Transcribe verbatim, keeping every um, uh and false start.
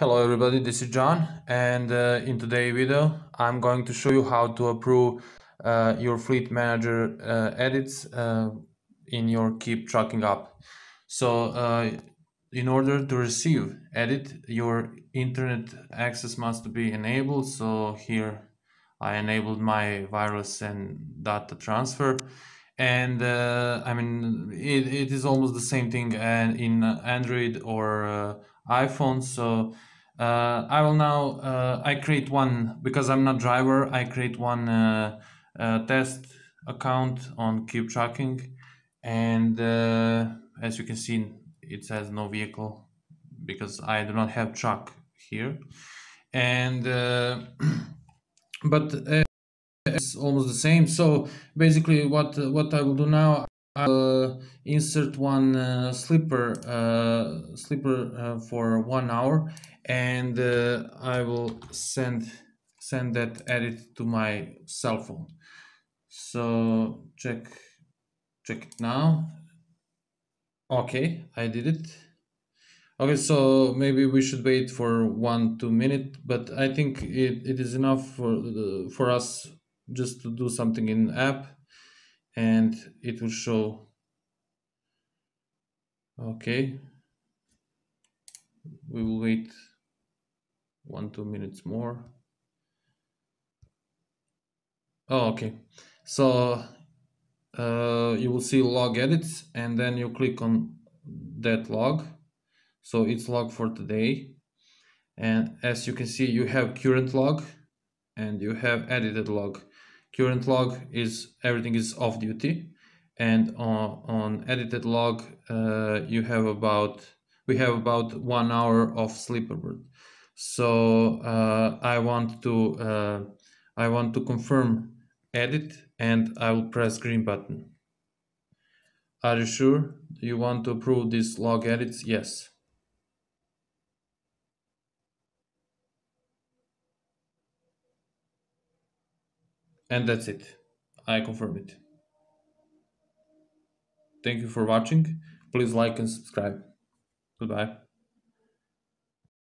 Hello everybody, this is John, and uh, in today's video I'm going to show you how to approve uh, your Fleet Manager uh, edits uh, in your KeepTruckin app. So uh, in order to receive edit, your internet access must be enabled. So here I enabled my wireless and data transfer, and uh, I mean it, it is almost the same thing in Android or uh, iPhone. So uh, I will now uh, I create one, because I'm not driver, I create one uh, uh, test account on KeepTruckin, and uh, as you can see it says no vehicle because I do not have truck here, and uh, but uh, it's almost the same. So basically what what I will do now, I'll insert one uh, slipper uh, slipper uh, for one hour, and uh, I will send send that edit to my cell phone. So check check it now. Okay, I did it. Okay, so maybe we should wait for one two minute, but I think it, it is enough for the, for us just to do something in app. And it will show. Okay, we will wait one two minutes more. Oh, okay, so uh, you will see log edits, and then you click on that log. So it's log for today, and as you can see you have current log and you have edited log. Current log is everything is off duty, and on, on edited log uh, you have about we have about one hour of sleeper bird. So uh, I want to uh, I want to confirm edit, and I will press green button. Are you sure you want to approve these log edits? Yes. And that's it. I confirm it. Thank you for watching. Please like and subscribe. Goodbye.